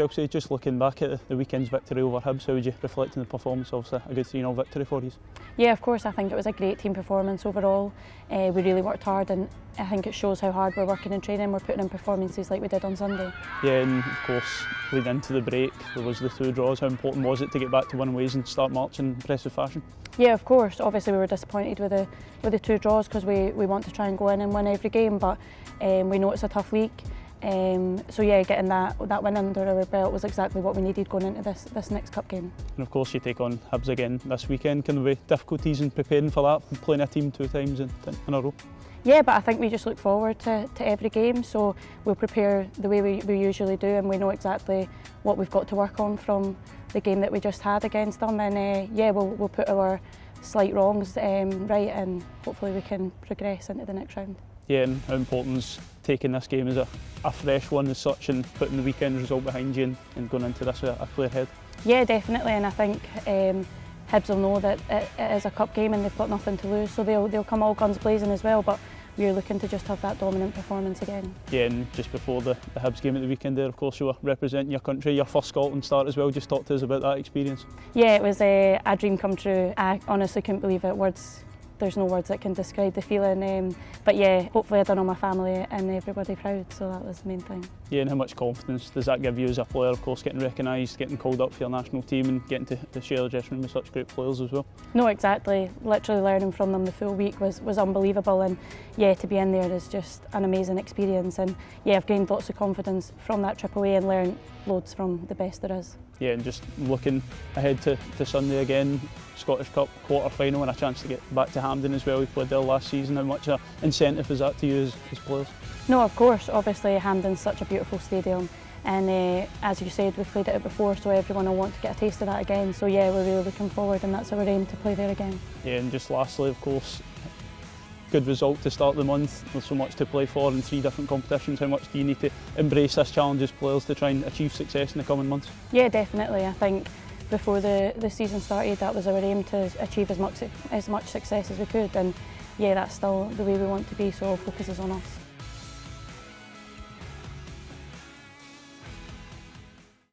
Chelsea, just looking back at the weekend's victory over Hibs, how would you reflect on the performance? Obviously a good 3-0 victory for you. Yeah, of course, I think it was a great team performance overall. We really worked hard, and I think it shows how hard we're working and training. We're putting in performances like we did on Sunday. Yeah, and of course, leading into the break, there was the 2 draws. How important was it to get back to win ways and start March in impressive fashion? Yeah, of course. Obviously, we were disappointed with the 2 draws because we want to try and go in and win every game, but we know it's a tough league. So yeah, getting that win under our belt was exactly what we needed going into this next cup game. And of course you take on Hibs again this weekend. Can there be difficulties in preparing for that and playing a team 2 times in a row? Yeah, but I think we just look forward to every game, so we'll prepare the way we usually do, and we know exactly what we've got to work on from the game that we just had against them, and yeah, we'll put our slight wrongs right, and hopefully we can progress into the next round. Yeah, and how important is taking this game as a fresh one as such, and putting the weekend result behind you and going into this with a clear head? Yeah, definitely, and I think Hibs will know that it is a cup game and they've got nothing to lose, so they'll come all guns blazing as well, but we're looking to just have that dominant performance again. Yeah, and just before the Hibs game at the weekend there, of course you were representing your country, your first Scotland start as well. Just talk to us about that experience. Yeah, it was a dream come true. I honestly couldn't believe it. There's no words that can describe the feeling, but yeah, hopefully I've done all my family and everybody proud, so that was the main thing. Yeah, and how much confidence does that give you as a player, of course, getting recognised, getting called up for your national team and getting to share the dressing room with such great players as well? No, exactly. Literally learning from them the full week was unbelievable, and yeah, to be in there is just an amazing experience, and yeah, I've gained lots of confidence from that trip away and learned loads from the best there is. Yeah, and just looking ahead to Sunday again, Scottish Cup quarter-final and a chance to get back to Hampden as well. We played there last season. How much of an incentive is that to you as players? No, of course. Obviously, Hampden's such a beautiful stadium, and as you said, we've played it before, so everyone will want to get a taste of that again. So yeah, we're really looking forward, and that's our aim, to play there again. Yeah, and just lastly, of course, good result to start the month. There's so much to play for in 3 different competitions. How much do you need to embrace this challenge as players to try and achieve success in the coming months? Yeah, definitely. I think before the season started, that was our aim, to achieve as much success as we could, and yeah, that's still the way we want to be, so our focus is on us.